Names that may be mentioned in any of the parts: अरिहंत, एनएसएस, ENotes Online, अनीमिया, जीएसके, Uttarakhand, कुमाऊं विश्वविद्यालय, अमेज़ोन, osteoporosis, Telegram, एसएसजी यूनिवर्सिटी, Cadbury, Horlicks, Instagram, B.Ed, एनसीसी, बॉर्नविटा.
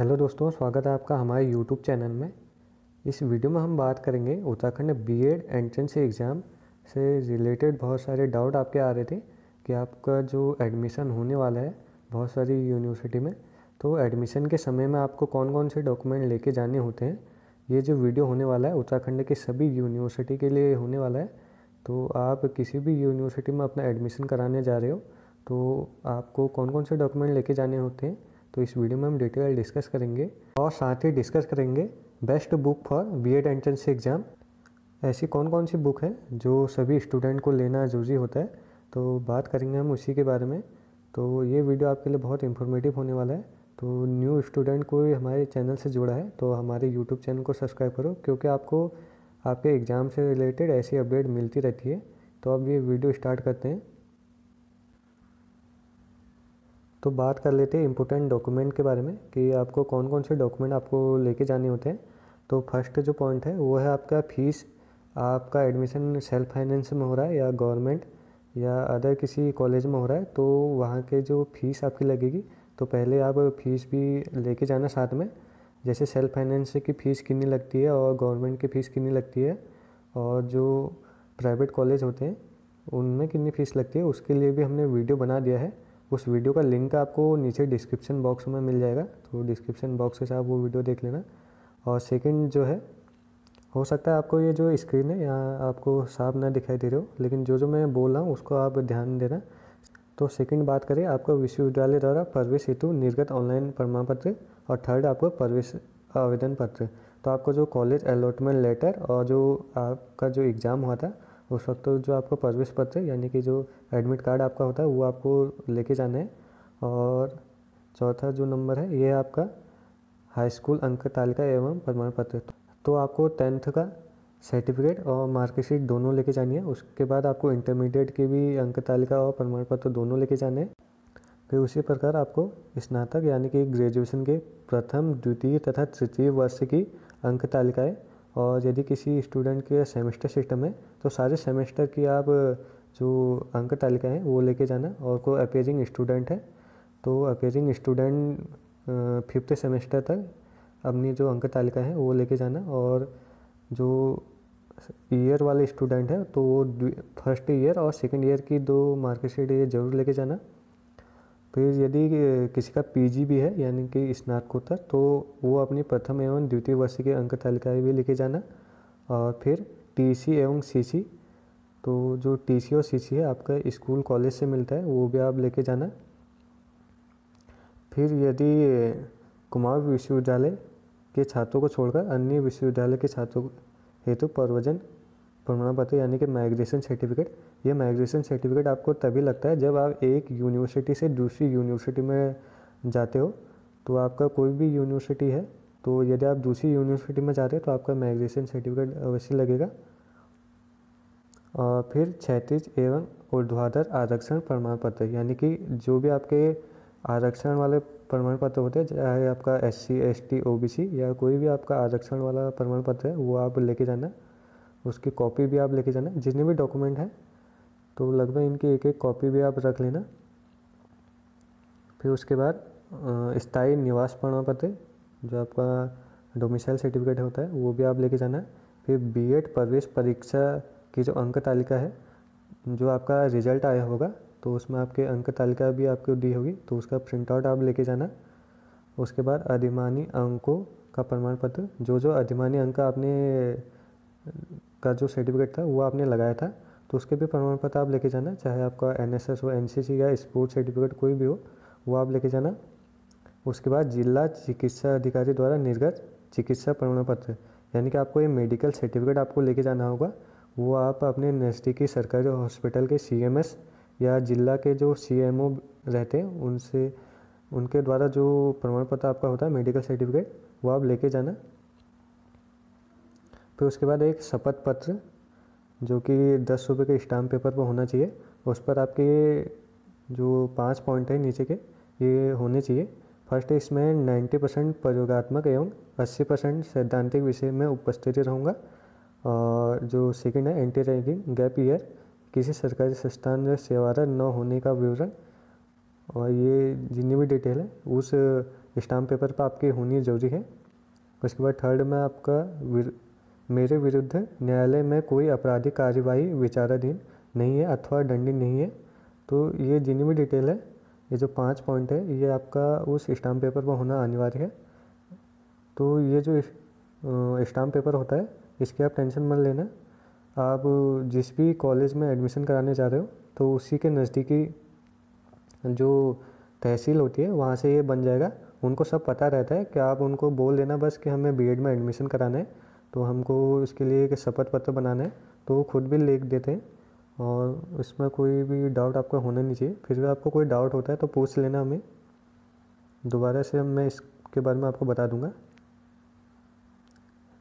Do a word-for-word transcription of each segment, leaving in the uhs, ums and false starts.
Hello दोस्तों, स्वागत है आपका हमारे यूट्यूब चैनल में। इस वीडियो में हम बात करेंगे उत्तराखंड बीएड एंट्रेंस एग्ज़ाम से रिलेटेड बहुत सारे डाउट आपके आ रहे थे कि आपका जो एडमिशन होने वाला है बहुत सारी यूनिवर्सिटी में, तो एडमिशन के समय में आपको कौन कौन से डॉक्यूमेंट लेके जाने होते हैं। ये जो वीडियो होने वाला है उत्तराखंड के सभी यूनिवर्सिटी के लिए होने वाला है। तो आप किसी भी यूनिवर्सिटी में अपना एडमिशन कराने जा रहे हो तो आपको कौन कौन से डॉक्यूमेंट लेके जाने होते हैं, तो इस वीडियो में हम डिटेल डिस्कस करेंगे। और साथ ही डिस्कस करेंगे best book for BEd entrance exam, ऐसी कौन कौन सी बुक है जो सभी स्टूडेंट को लेना ज़रूरी होता है, तो बात करेंगे हम उसी के बारे में। तो ये वीडियो आपके लिए बहुत इंफॉर्मेटिव होने वाला है। तो न्यू स्टूडेंट कोई हमारे चैनल से जुड़ा है तो हमारे यूट्यूब चैनल को सब्सक्राइब करो, क्योंकि आपको आपके एग्ज़ाम से रिलेटेड ऐसी अपडेट मिलती रहती है। तो अब ये वीडियो स्टार्ट करते हैं। तो बात कर लेते हैं इम्पोर्टेंट डॉक्यूमेंट के बारे में कि आपको कौन कौन से डॉक्यूमेंट आपको लेके जाने होते हैं। तो फर्स्ट जो पॉइंट है वो है आपका फ़ीस। आपका एडमिशन सेल्फ फाइनेंस में हो रहा है या गवर्नमेंट या अदर किसी कॉलेज में हो रहा है तो वहाँ के जो फ़ीस आपकी लगेगी, तो पहले आप फ़ीस भी लेके जाना साथ में। जैसे सेल्फ फाइनेंस की फ़ीस कितनी लगती है और गवर्नमेंट की फ़ीस कितनी लगती है और जो प्राइवेट कॉलेज होते हैं उनमें कितनी फ़ीस लगती है, उसके लिए भी हमने वीडियो बना दिया है। उस वीडियो का लिंक आपको नीचे डिस्क्रिप्शन बॉक्स में मिल जाएगा, तो डिस्क्रिप्शन बॉक्स के साथ वो वीडियो देख लेना। और सेकंड जो है, हो सकता है आपको ये जो स्क्रीन है यहाँ आपको साफ ना दिखाई दे रहे हो, लेकिन जो जो मैं बोल रहा हूँ उसको आप ध्यान देना। तो सेकंड बात करें, आपको विश्वविद्यालय द्वारा प्रवेश हेतु निर्गत ऑनलाइन प्रमाण पत्र, और थर्ड आपको प्रवेश आवेदन पत्र। तो आपको जो कॉलेज अलॉटमेंट लेटर और जो आपका जो एग्ज़ाम हुआ था उस वक्त जो आपको प्रवेश पत्र यानी कि जो एडमिट कार्ड आपका होता है वो आपको लेके जाना है। और चौथा जो नंबर है ये है आपका हाई स्कूल अंक तालिका एवं प्रमाण पत्र। तो आपको टेंथ का सर्टिफिकेट और मार्कशीट दोनों लेके जानी है। उसके बाद आपको इंटरमीडिएट की भी अंक तालिका और प्रमाण पत्र दोनों लेके जाने हैं। फिर उसी प्रकार आपको स्नातक यानी कि ग्रेजुएशन के प्रथम, द्वितीय तथा तृतीय वर्ष की अंक तालिकाएँ, और यदि किसी स्टूडेंट के सेमेस्टर सिस्टम है तो सारे सेमेस्टर की आप जो अंक तालिका है वो लेके जाना। और कोई अपेयरिंग स्टूडेंट है तो अपेयरिंग स्टूडेंट फिफ्थ सेमेस्टर तक अपनी जो अंक तालिका है वो लेके जाना। और जो ईयर वाले स्टूडेंट है तो वो फर्स्ट ईयर और सेकंड ईयर की दो मार्कशीट ये जरूर लेके जाना। फिर यदि किसी का पीजी भी है यानी कि स्नातकोत्तर, तो वो अपनी प्रथम एवं द्वितीय वर्ष के अंक तालिकाएँ भी लेके जाना। और फिर टीसी एवं सीसी, तो जो टीसी और सीसी है आपका स्कूल कॉलेज से मिलता है वो भी आप लेके जाना। फिर यदि कुमाऊं विश्वविद्यालय के छात्रों को छोड़कर अन्य विश्वविद्यालय के छात्रों हेतु प्रवचन प्रमाण पत्र यानी कि माइग्रेशन सर्टिफिकेट, ये माइग्रेशन सर्टिफिकेट आपको तभी लगता है जब आप एक यूनिवर्सिटी से दूसरी यूनिवर्सिटी में जाते हो। तो आपका कोई भी यूनिवर्सिटी है तो यदि आप दूसरी यूनिवर्सिटी में जाते हो तो आपका माइग्रेशन सर्टिफिकेट अवश्य लगेगा। और फिर क्षैतिज एवं ऊर्ध्वाधर आरक्षण प्रमाण पत्र यानी कि जो भी आपके आरक्षण वाले प्रमाण पत्र होते हैं, चाहे आपका S C, S T, O B C या कोई भी आपका आरक्षण वाला प्रमाण पत्र है वो आप लेके जाना। उसकी कॉपी भी आप लेके जाना। जितने भी डॉक्यूमेंट हैं तो लगभग इनकी एक एक कॉपी भी आप रख लेना। फिर उसके बाद स्थायी निवास प्रमाण पत्र जो आपका डोमिसाइल सर्टिफिकेट होता है वो भी आप लेके जाना है। फिर बीएड प्रवेश परीक्षा की जो अंक तालिका है, जो आपका रिजल्ट आया होगा तो उसमें आपके अंक तालिका भी आपको दी होगी, तो उसका प्रिंटआउट आप लेके जाना। उसके बाद अधिमानी अंकों का प्रमाण पत्र, जो जो अधिमानी अंक आपने का जो सर्टिफिकेट था वो आपने लगाया था तो उसके भी प्रमाण पत्र आप लेके जाना। चाहे आपका एनएसएस हो, एनसीसी या स्पोर्ट्स सर्टिफिकेट कोई भी हो वो आप लेके जाना। उसके बाद जिला चिकित्सा अधिकारी द्वारा निर्गत चिकित्सा प्रमाण पत्र यानी कि आपको ये मेडिकल सर्टिफिकेट आपको लेके जाना होगा। वो आप अपने नज़दीकी सरकारी हॉस्पिटल के सीएमएस या जिला के जो सीएमओ रहते हैं उनसे, उनके द्वारा जो प्रमाण पत्र आपका होता है मेडिकल सर्टिफिकेट, वो आप लेके जाना। फिर उसके बाद एक शपथ पत्र जो कि दस रुपये के स्टाम्प पेपर पर होना चाहिए। उस पर आपके जो पांच पॉइंट है नीचे के ये होने चाहिए। फर्स्ट, इसमें नब्बे परसेंट प्रयोगात्मक एवं अस्सी परसेंट सैद्धांतिक विषय में उपस्थिति रहूँगा। और जो सेकंड है, एंटी रैगिंग, गैप ईयर, किसी सरकारी संस्थान में सेवारत न होने का विवरण, और ये जितनी भी डिटेल है उस स्टाम्प पेपर पर आपकी होनी जरूरी है। उसके बाद थर्ड में आपका विर, मेरे विरुद्ध न्यायालय में कोई आपराधिक कार्यवाही विचाराधीन नहीं है अथवा दंडित नहीं है। तो ये जितनी भी डिटेल है, ये जो पाँच पॉइंट है, ये आपका उस स्टाम्प पेपर पर होना अनिवार्य है। तो ये जो स्टाम्प पेपर होता है इसकी आप टेंशन मत लेना। आप जिस भी कॉलेज में एडमिशन कराने जा रहे हो तो उसी के नज़दीकी जो तहसील होती है वहाँ से ये बन जाएगा। उनको सब पता रहता है कि आप उनको बोल देना बस कि हमें बीएड में एडमिशन कराना है, तो हमको इसके लिए एक शपथ पत्र बनाना है, तो वो खुद भी लिख देते हैं और उसमें कोई भी डाउट आपका होना नहीं चाहिए। फिर भी आपको कोई डाउट होता है तो पूछ लेना हमें, दोबारा से मैं इसके बारे में आपको बता दूंगा।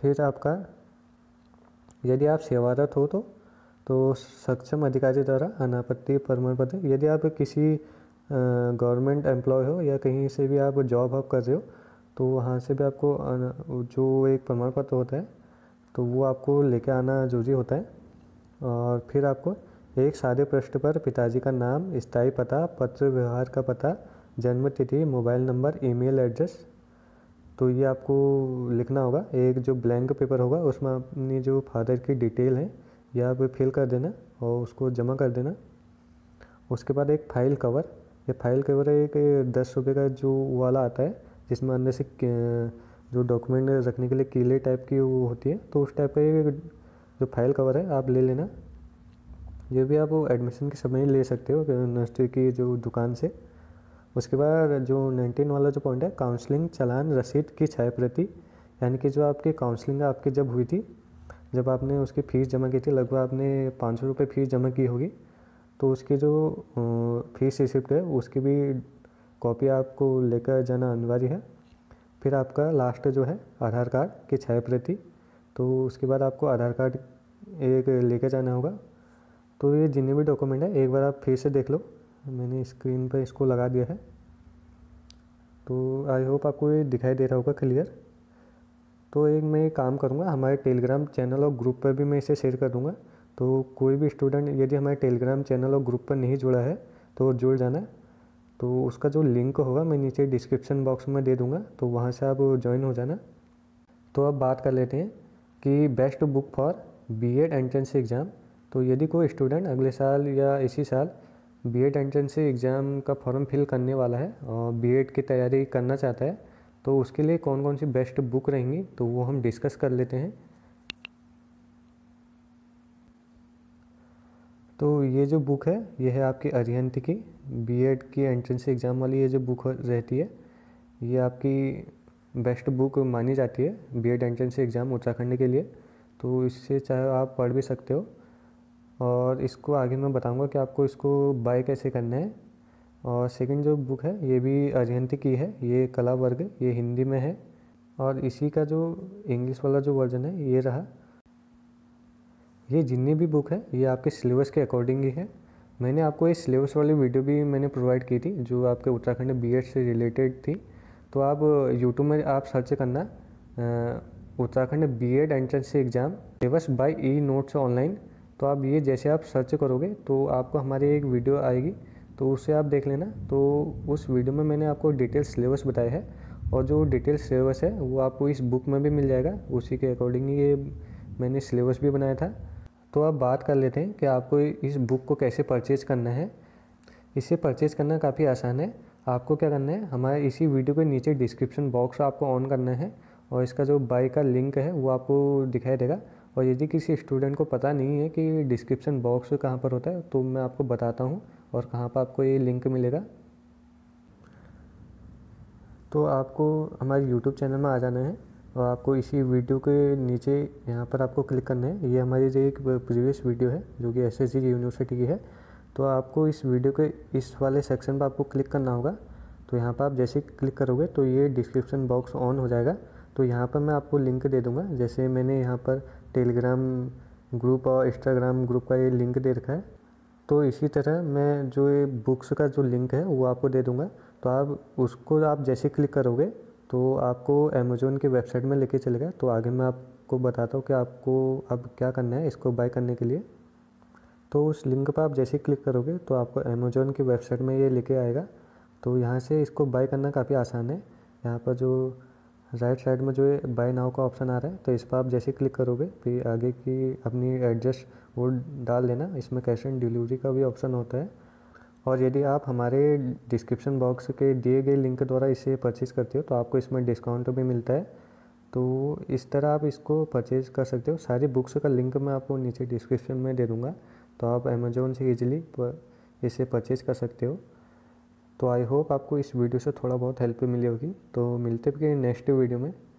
फिर आपका यदि आप सेवारत हो तो तो सक्षम अधिकारी द्वारा अनापत्ति प्रमाण पत्र, यदि आप किसी गवर्नमेंट एम्प्लॉय हो या कहीं से भी आप जॉब हॉप कर रहे हो तो वहाँ से भी आपको जो एक प्रमाण पत्र होता है तो वो आपको लेके आना जरूरी होता है। और फिर आपको एक सादे पृष्ठ पर पिताजी का नाम, स्थायी पता, पत्र व्यवहार का पता, जन्म तिथि, मोबाइल नंबर, ईमेल एड्रेस, तो ये आपको लिखना होगा। एक जो ब्लैंक पेपर होगा उसमें अपनी जो फादर की डिटेल है यह आप फिल कर देना और उसको जमा कर देना। उसके बाद एक फ़ाइल कवर, ये फाइल कवर एक दस रुपये का जो वाला आता है जिसमें अंदर से जो डॉक्यूमेंट रखने के लिए कीले टाइप की वो होती है, तो उस टाइप का ये जो फाइल कवर है आप ले लेना। ये भी आप एडमिशन के समय ले सकते हो यूनिवर्सिटी की जो दुकान से। उसके बाद जो उन्नीस वाला जो पॉइंट है, काउंसलिंग चालान रसीद की छायाप्रति, यानी कि जो आपकी काउंसलिंग आपकी जब हुई थी, जब आपने उसकी फ़ीस जमा की थी, लगभग आपने पाँच सौ रुपये फ़ीस जमा की होगी, तो उसकी जो फीस रिसिप्ट है उसकी भी कॉपी आपको लेकर जाना अनिवार्य है। फिर आपका लास्ट जो है आधार कार्ड की छायाप्रति, तो उसके बाद आपको आधार कार्ड एक लेकर जाना होगा। तो ये जितने भी डॉक्यूमेंट है एक बार आप फिर से देख लो, मैंने स्क्रीन पर इसको लगा दिया है, तो आई होप आपको ये दिखाई दे रहा होगा क्लियर। तो एक मैं काम करूँगा, हमारे टेलीग्राम चैनल और ग्रुप पर भी मैं इसे शेयर कर दूँगा, तो कोई भी स्टूडेंट यदि हमारे टेलीग्राम चैनल और ग्रुप पर नहीं जुड़ा है तो जुड़ जाना। तो उसका जो लिंक होगा मैं नीचे डिस्क्रिप्शन बॉक्स में दे दूंगा, तो वहाँ से आप ज्वाइन हो जाना। तो अब बात कर लेते हैं कि best book for BEd entrance exam. तो यदि कोई स्टूडेंट अगले साल या इसी साल बीएड एंट्रेंस एग्ज़ाम का फॉर्म फिल करने वाला है और बीएड की तैयारी करना चाहता है तो उसके लिए कौन कौन सी बेस्ट बुक रहेंगी तो वो हम डिस्कस कर लेते हैं। तो ये जो बुक है ये है आपकी अरिहंत की बीएड की एंट्रेंस एग्ज़ाम वाली, ये जो बुक रहती है ये आपकी बेस्ट बुक मानी जाती है बीएड एंट्रेंस एग्ज़ाम उत्तराखंड के लिए। तो इससे चाहे आप पढ़ भी सकते हो और इसको आगे मैं बताऊंगा कि आपको इसको बाय कैसे करना है। और सेकंड जो बुक है ये भी अरिहंत की है, ये कला वर्ग, ये हिंदी में है और इसी का जो इंग्लिश वाला जो वर्जन है ये रहा। ये जितनी भी बुक है ये आपके सिलेबस के अकॉर्डिंग ही है। मैंने आपको ये सिलेबस वाली वीडियो भी मैंने प्रोवाइड की थी जो आपके उत्तराखंड बीएड से रिलेटेड थी, तो आप यूट्यूब में आप सर्च करना Uttarakhand BEd entrance exam syllabus by E notes online, तो आप ये जैसे आप सर्च करोगे तो आपको हमारी एक वीडियो आएगी, तो उससे आप देख लेना। तो उस वीडियो में मैंने आपको डिटेल सिलेबस बताया है और जो डिटेल सिलेबस है वो आपको इस बुक में भी मिल जाएगा, उसी के अकॉर्डिंग ही ये मैंने सिलेबस भी बनाया था। तो अब बात कर लेते हैं कि आपको इस बुक को कैसे परचेज़ करना है। इसे परचेज़ करना काफ़ी आसान है। आपको क्या करना है, हमारे इसी वीडियो के नीचे डिस्क्रिप्शन बॉक्स आपको ऑन करना है और इसका जो बाय का लिंक है वो आपको दिखाई देगा। और यदि किसी स्टूडेंट को पता नहीं है कि डिस्क्रिप्शन बॉक्स कहाँ पर होता है तो मैं आपको बताता हूँ और कहाँ पर आपको ये लिंक मिलेगा। तो आपको हमारे यूट्यूब चैनल में आ जाना है और आपको इसी वीडियो के नीचे यहाँ पर आपको क्लिक करना है। ये हमारी जो एक प्रीवियस वीडियो है जो कि एसएसजी यूनिवर्सिटी की है, तो आपको इस वीडियो के इस वाले सेक्शन पर आपको क्लिक करना होगा। तो यहाँ पर आप जैसे क्लिक करोगे तो ये डिस्क्रिप्शन बॉक्स ऑन हो जाएगा। तो यहाँ पर मैं आपको लिंक दे दूँगा, जैसे मैंने यहाँ पर टेलीग्राम ग्रुप और इंस्टाग्राम ग्रुप का ये लिंक दे रखा है, तो इसी तरह मैं जो ये बुक्स का जो लिंक है वो आपको दे दूँगा। तो आप उसको आप जैसे क्लिक करोगे तो आपको अमेज़ोन की वेबसाइट में लेके चलेगा। तो आगे मैं आपको बताता हूँ कि आपको अब क्या करना है इसको बाय करने के लिए। तो उस लिंक पर आप जैसे क्लिक करोगे तो आपको अमेज़ोन की वेबसाइट में ये लेके आएगा। तो यहाँ से इसको बाय करना काफ़ी आसान है। यहाँ पर जो राइट साइड में जो है बाय नाउ का ऑप्शन आ रहा है, तो इस पर आप जैसे क्लिक करोगे फिर आगे की अपनी एड्रेस वो डाल देना। इसमें कैश ऑन डिलीवरी का भी ऑप्शन होता है। और यदि आप हमारे डिस्क्रिप्शन बॉक्स के दिए गए लिंक द्वारा इसे परचेज़ करते हो तो आपको इसमें डिस्काउंट भी मिलता है। तो इस तरह आप इसको परचेज कर सकते हो। सारी बुक्स का लिंक मैं आपको नीचे डिस्क्रिप्शन में दे दूँगा, तो आप अमेजोन से ईजिली इसे परचेज कर सकते हो। तो आई होप आपको इस वीडियो से थोड़ा बहुत हेल्प मिली होगी। तो मिलते हैं नेक्स्ट वीडियो में।